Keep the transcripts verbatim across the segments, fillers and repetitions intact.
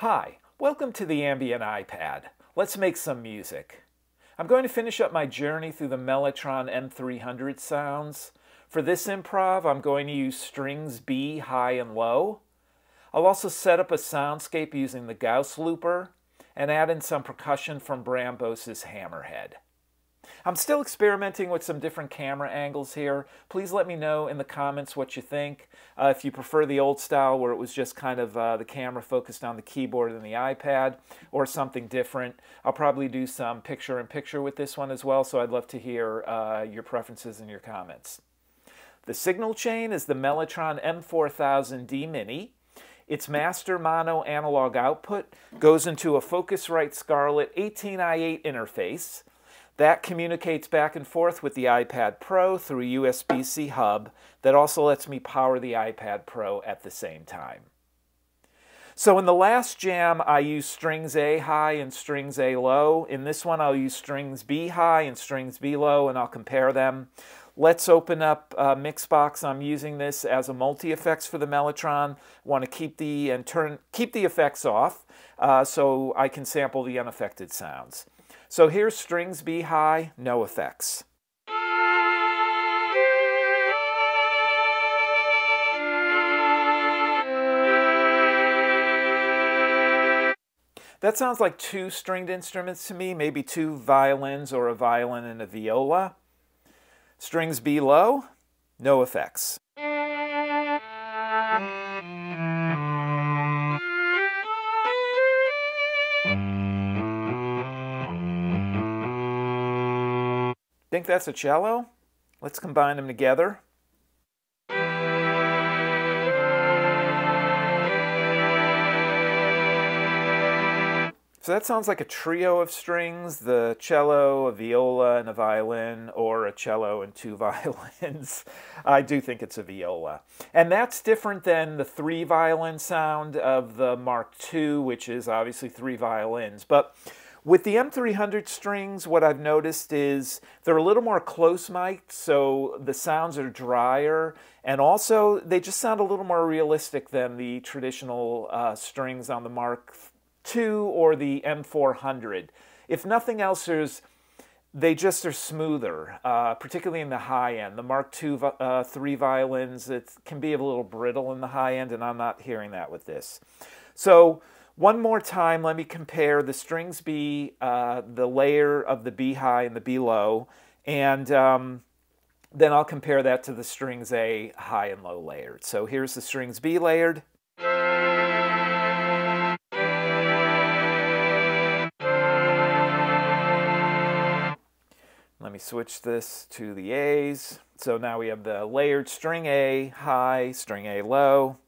Hi, welcome to the Ambient iPad. Let's make some music. I'm going to finish up my journey through the Mellotron M three hundred sounds. For this improv, I'm going to use strings B, high and low. I'll also set up a soundscape using the Gauss Looper and add in some percussion from Bram Bos's Hammerhead. I'm still experimenting with some different camera angles here. Please let me know in the comments what you think. Uh, if you prefer the old style where it was just kind of uh, the camera focused on the keyboard and the iPad, or something different. I'll probably do some picture-in-picture with this one as well, so I'd love to hear uh, your preferences and your comments. The signal chain is the Mellotron M four thousand D Mini. Its master mono analog output goes into a Focusrite Scarlett eighteen i eight interface. That communicates back and forth with the iPad Pro through a U S B C hub that also lets me power the iPad Pro at the same time. So in the last jam, I used strings A high and strings A low. In this one, I'll use strings B high and strings B low, and I'll compare them. Let's open up uh, Mixbox. I'm using this as a multi-effects for the Mellotron. Want to keep the, and turn, keep the effects off uh, so I can sample the unaffected sounds. So here's strings B high, no effects. That sounds like two stringed instruments to me, maybe two violins or a violin and a viola. Strings B low, no effects. Think that's a cello? Let's combine them together. So that sounds like a trio of strings, the cello, a viola, and a violin, or a cello and two violins. I do think it's a viola. And that's different than the three violin sound of the Mark two, which is obviously three violins. But with the M three hundred strings, what I've noticed is they're a little more close mic'd, so the sounds are drier, and also they just sound a little more realistic than the traditional uh, strings on the Mark two or the M four hundred. If nothing else, there's, they just are smoother, uh, particularly in the high end. The Mark two uh, three violins, it can be a little brittle in the high end, and I'm not hearing that with this. So one more time, let me compare the strings B, uh, the layer of the B high and the B low, and um, then I'll compare that to the strings A high and low layered. So here's the strings B layered. Let me switch this to the A's. So now we have the layered string A high, string A low.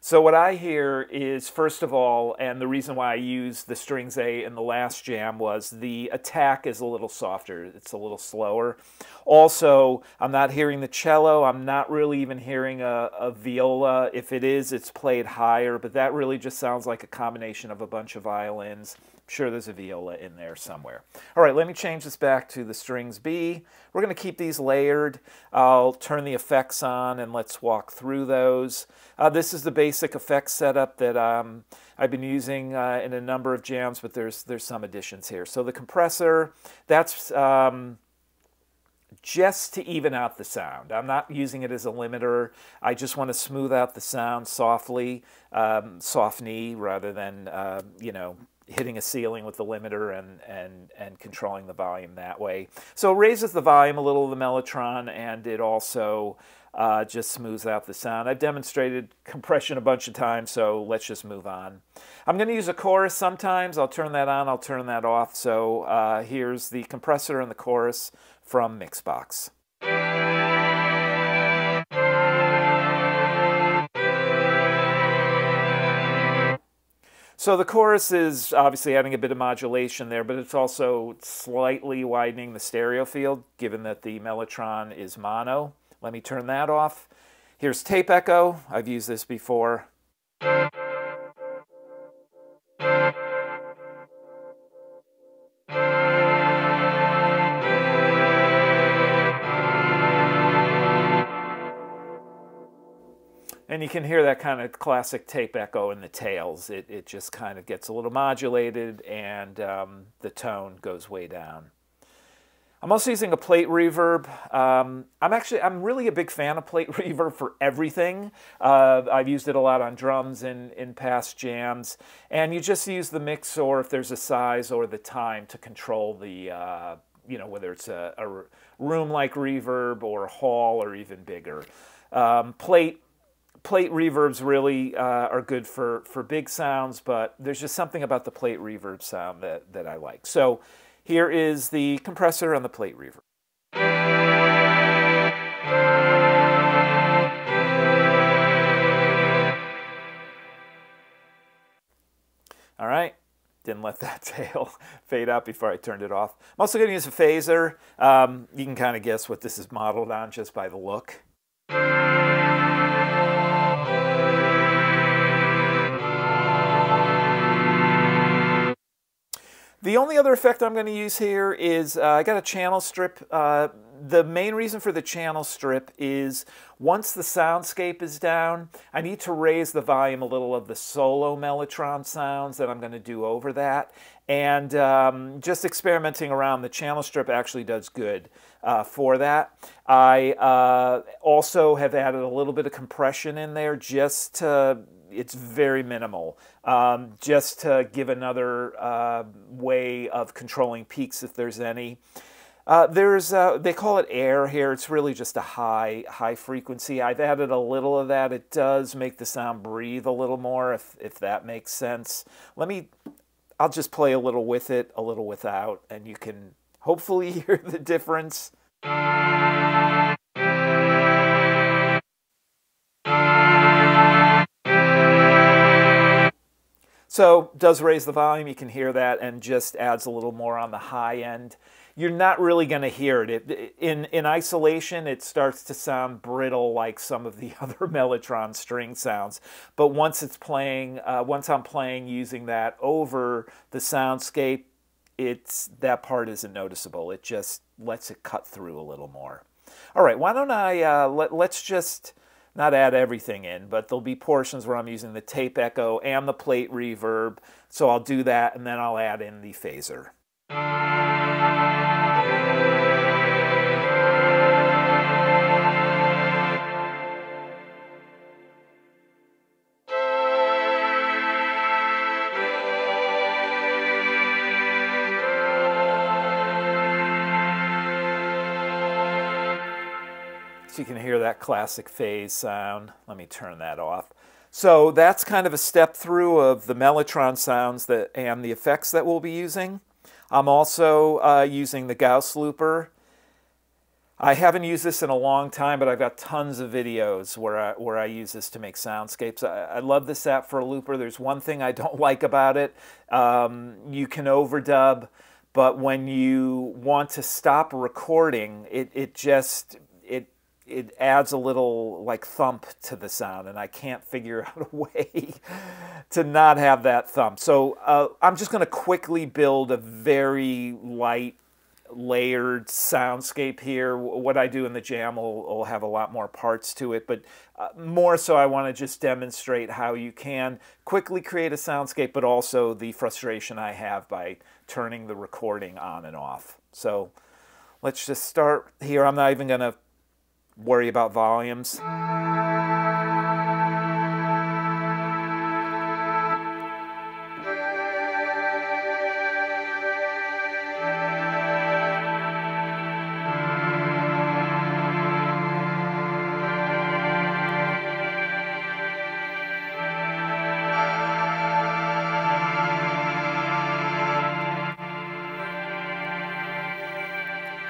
So what I hear is, first of all, and the reason why I used the strings A in the last jam was the attack is a little softer. It's a little slower. Also, I'm not hearing the cello. I'm not really even hearing a, a viola. If it is, it's played higher, but that really just sounds like a combination of a bunch of violins. I'm sure there's a viola in there somewhere. All right, let me change this back to the strings B. We're going to keep these layered. I'll turn the effects on and let's walk through those. Uh, this is the bass effects setup that um, I've been using uh, in a number of jams, but there's there's some additions here. So the compressor, that's um, just to even out the sound. I'm not using it as a limiter. I just want to smooth out the sound softly, um, soft knee, rather than uh, you know, hitting a ceiling with the limiter and and and controlling the volume that way. So it raises the volume a little of the Mellotron, and it also Uh, just smooths out the sound. I've demonstrated compression a bunch of times, so let's just move on. I'm going to use a chorus sometimes. I'll turn that on, I'll turn that off. So uh, here's the compressor and the chorus from Mixbox. So the chorus is obviously adding a bit of modulation there, but it's also slightly widening the stereo field, given that the Mellotron is mono. Let me turn that off. Here's tape echo. I've used this before. And you can hear that kind of classic tape echo in the tails. It, it just kind of gets a little modulated, and um, the tone goes way down. I'm also using a plate reverb. Um, I'm actually, I'm really a big fan of plate reverb for everything. Uh, I've used it a lot on drums in, in past jams. And you just use the mix, or if there's a size or the time, to control the, uh, you know, whether it's a, a room-like reverb or hall or even bigger. Um, plate Plate reverbs really uh, are good for, for big sounds, but there's just something about the plate reverb sound that, that I like. So here is the compressor on the plate reverb. All right, didn't let that tail fade out before I turned it off. I'm also going to use a phaser. Um, you can kind of guess what this is modeled on just by the look. The only other effect I'm going to use here is uh, I got a channel strip. Uh, the main reason for the channel strip is once the soundscape is down, I need to raise the volume a little of the solo Mellotron sounds that I'm going to do over that. And um, just experimenting around, the channel strip actually does good uh, for that. I uh, also have added a little bit of compression in there just to... It's very minimal, um, just to give another uh, way of controlling peaks if there's any. Uh, there's, uh, they call it air here. It's really just a high, high frequency. I've added a little of that. It does make the sound breathe a little more, if, if that makes sense. Let me, I'll just play a little with it, a little without, and you can hopefully hear the difference. So does raise the volume, you can hear that, and just adds a little more on the high end. You're not really going to hear it. it in, in isolation, it starts to sound brittle like some of the other Mellotron string sounds. But once it's playing, uh, once I'm playing using that over the soundscape, it's, that part isn't noticeable. It just lets it cut through a little more. All right, why don't I, uh, let, let's just... not add everything in, but there'll be portions where I'm using the tape echo and the plate reverb. So I'll do that, and then I'll add in the phaser. You can hear that classic phase sound. Let me turn that off. So that's kind of a step through of the Mellotron sounds that and the effects that we'll be using. I'm also uh, using the Gauss Looper. I haven't used this in a long time, but I've got tons of videos where I, where I use this to make soundscapes. I, I love this app for a looper. There's one thing I don't like about it. Um, you can overdub, but when you want to stop recording, it, it just... it adds a little like thump to the sound, and I can't figure out a way to not have that thump. So uh, I'm just going to quickly build a very light layered soundscape here. What I do in the jam will, will have a lot more parts to it, but uh, more so I want to just demonstrate how you can quickly create a soundscape, but also the frustration I have by turning the recording on and off. So let's just start here. I'm not even going to worry about volumes.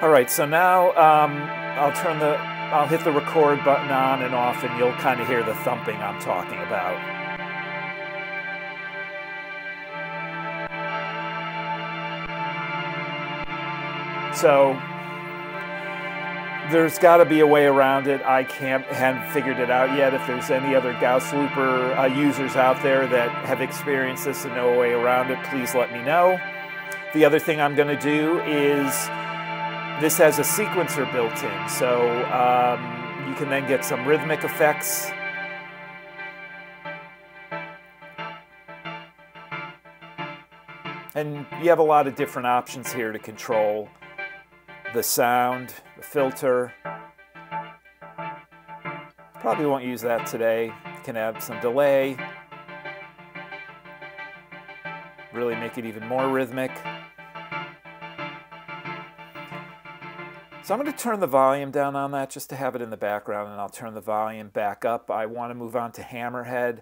All right, so now um, I'll turn the I'll hit the record button on and off, and you'll kind of hear the thumping I'm talking about. So there's got to be a way around it. I can't, haven't figured it out yet. If there's any other Gauss Looper uh, users out there that have experienced this and know a way around it, please let me know. The other thing I'm going to do is... this has a sequencer built in, so um, you can then get some rhythmic effects. And you have a lot of different options here to control the sound, the filter. Probably won't use that today. Can add some delay, really make it even more rhythmic. So I'm going to turn the volume down on that just to have it in the background, and I'll turn the volume back up. I want to move on to Hammerhead.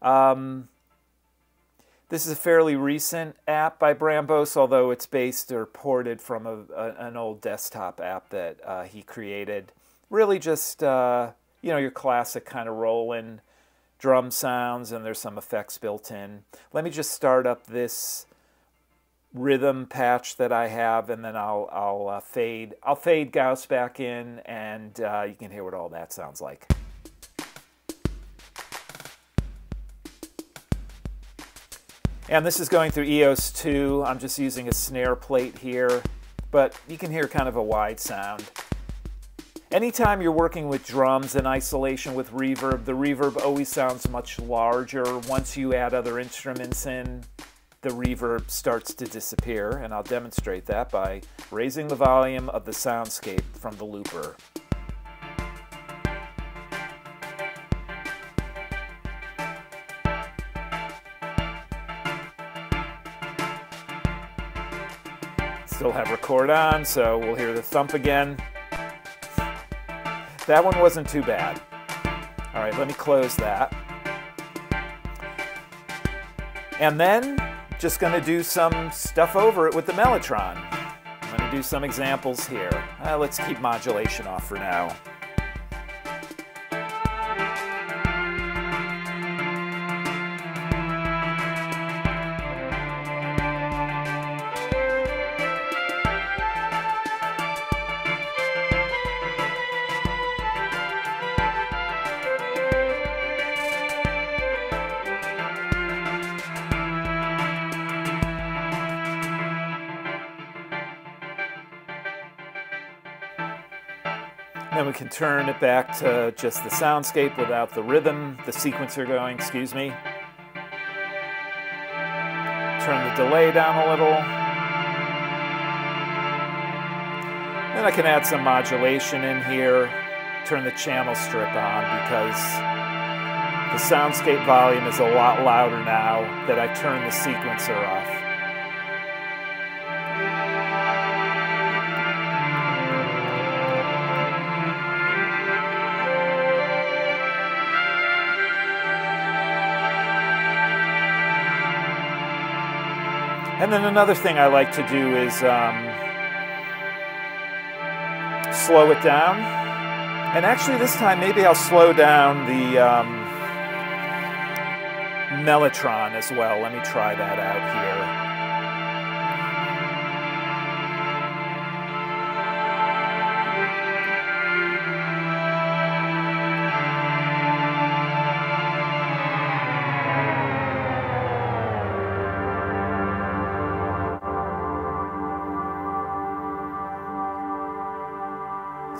Um, this is a fairly recent app by Bram Bos, although it's based or ported from a, a, an old desktop app that uh, he created. Really just, uh, you know, your classic kind of rolling drum sounds, and there's some effects built in. Let me just start up this rhythm patch that I have, and then I'll, I'll uh, fade. I'll fade Gauss back in, and uh, you can hear what all that sounds like. And this is going through eos two. I'm just using a snare plate here, but you can hear kind of a wide sound. Anytime you're working with drums in isolation with reverb, the reverb always sounds much larger. Once you add other instruments in, the reverb starts to disappear, and I'll demonstrate that by raising the volume of the soundscape from the looper. Still have record on, so we'll hear the thump again. That one wasn't too bad. All right, let me close that. And then, just going to do some stuff over it with the Mellotron. I'm going to do some examples here. Uh, let's keep modulation off for now. Then we can turn it back to just the soundscape without the rhythm, the sequencer going, excuse me. Turn the delay down a little. Then I can add some modulation in here. Turn the channel strip on because the soundscape volume is a lot louder now that I turned the sequencer off. And then another thing I like to do is um, slow it down. And actually this time maybe I'll slow down the um, Mellotron as well. Let me try that out here.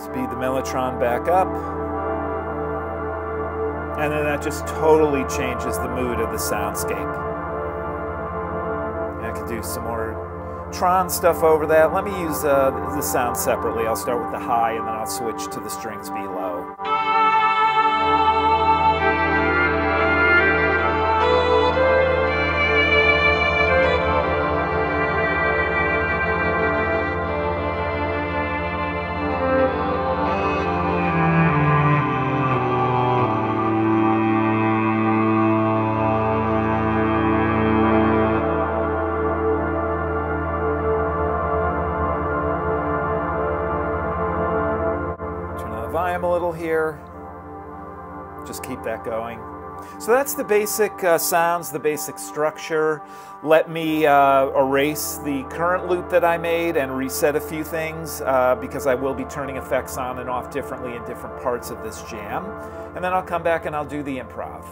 Speed the Mellotron back up, and then that just totally changes the mood of the soundscape. And I can do some more Tron stuff over that. Let me use uh, the sound separately. I'll start with the high, and then I'll switch to the strings below. Volume a little here, just keep that going. So that's the basic uh, sounds, the basic structure. Let me uh, erase the current loop that I made and reset a few things uh, because I will be turning effects on and off differently in different parts of this jam, and then I'll come back and I'll do the improv.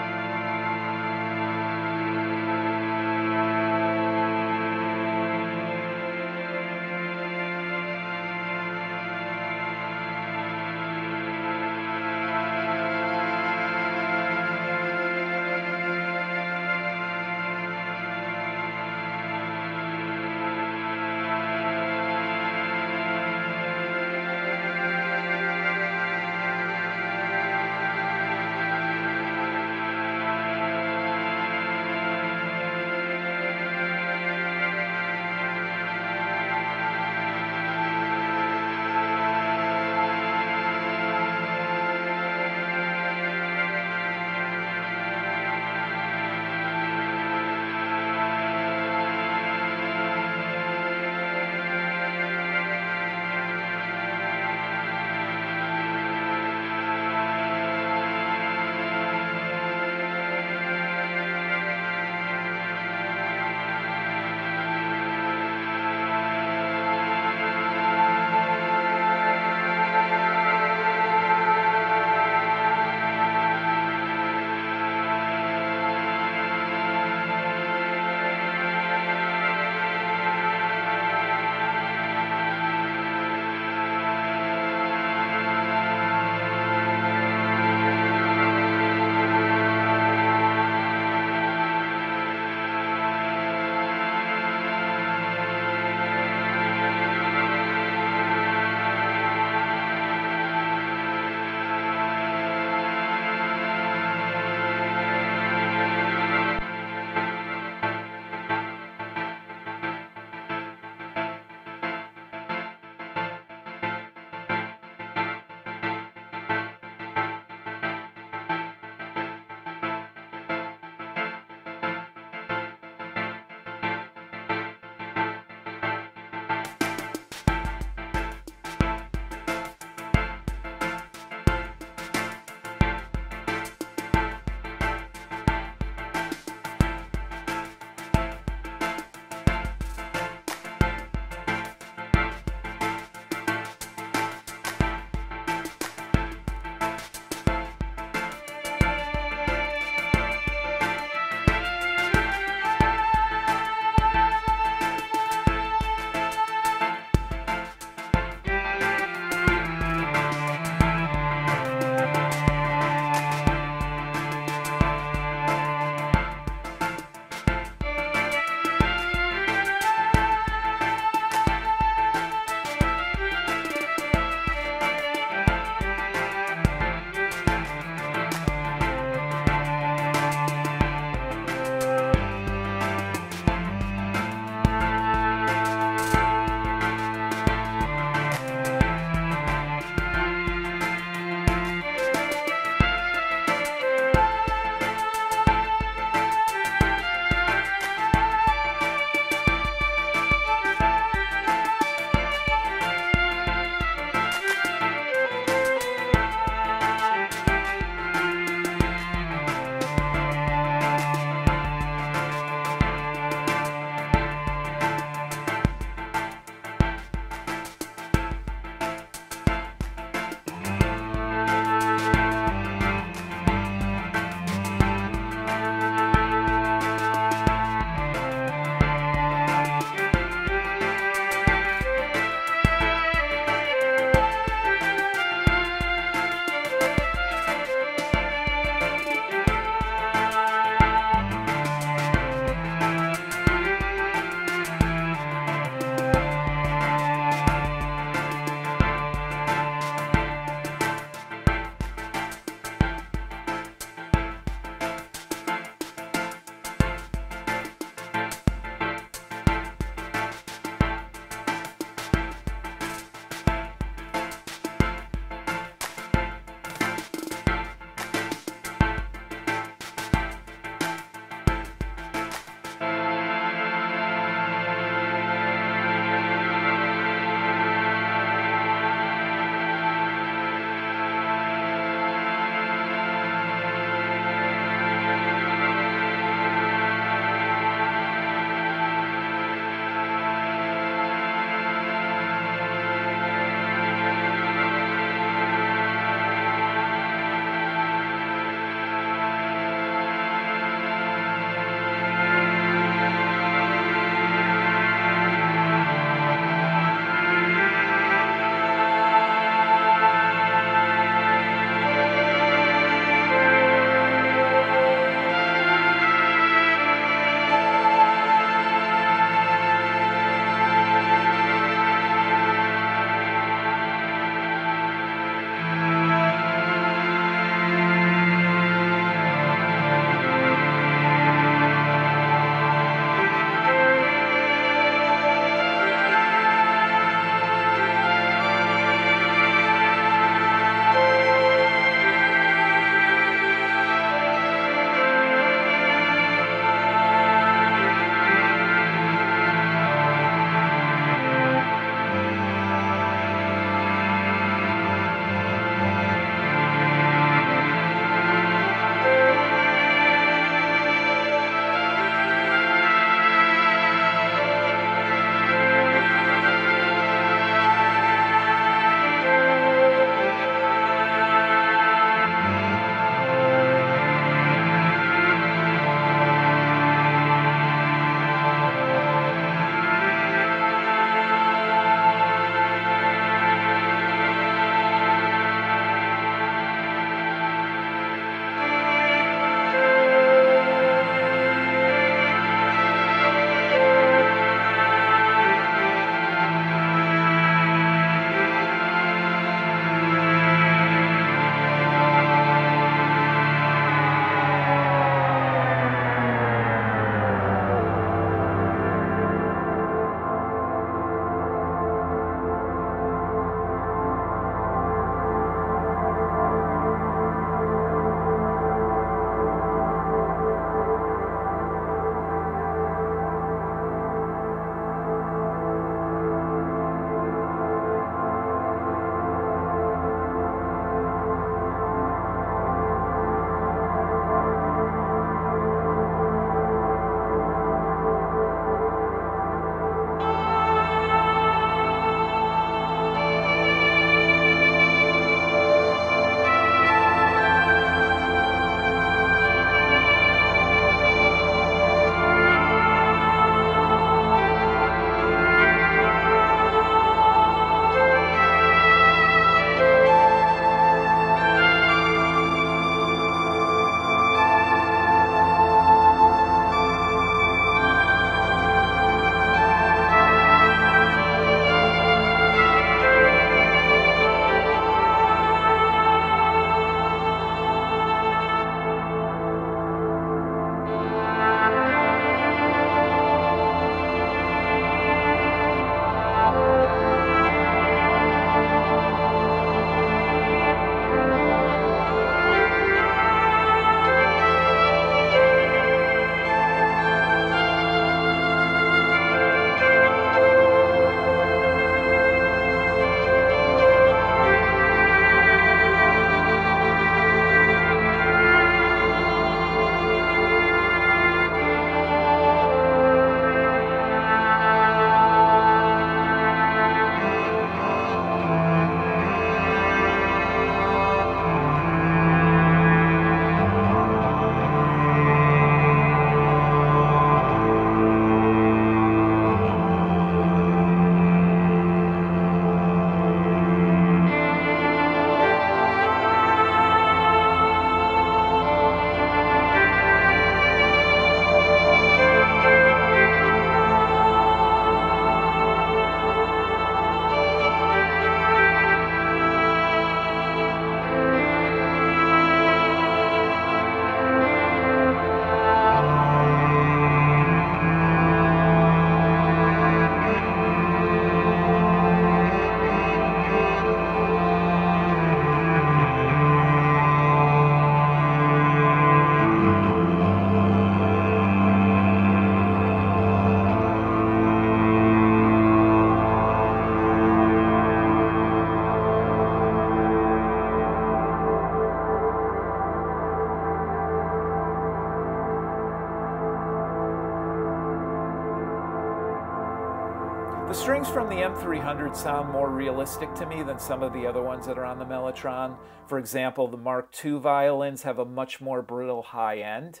The strings from the M three hundred sound more realistic to me than some of the other ones that are on the Mellotron. For example, the Mark two violins have a much more brittle high end.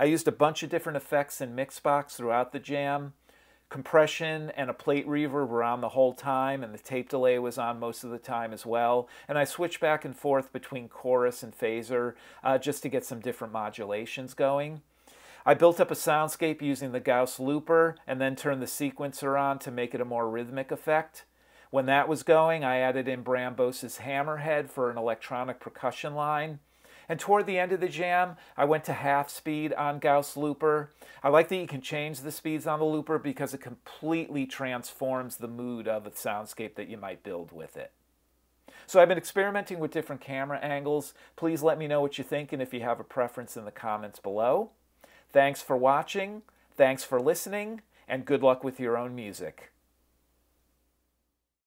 I used a bunch of different effects in Mixbox throughout the jam. Compression and a plate reverb were on the whole time, and the tape delay was on most of the time as well. And I switched back and forth between chorus and phaser uh, just to get some different modulations going. I built up a soundscape using the Gauss Looper and then turned the sequencer on to make it a more rhythmic effect. When that was going, I added in Bram Bos's Hammerhead for an electronic percussion line. And toward the end of the jam, I went to half speed on Gauss Looper. I like that you can change the speeds on the Looper because it completely transforms the mood of the soundscape that you might build with it. So I've been experimenting with different camera angles. Please let me know what you think and if you have a preference in the comments below. Thanks for watching, thanks for listening, and good luck with your own music.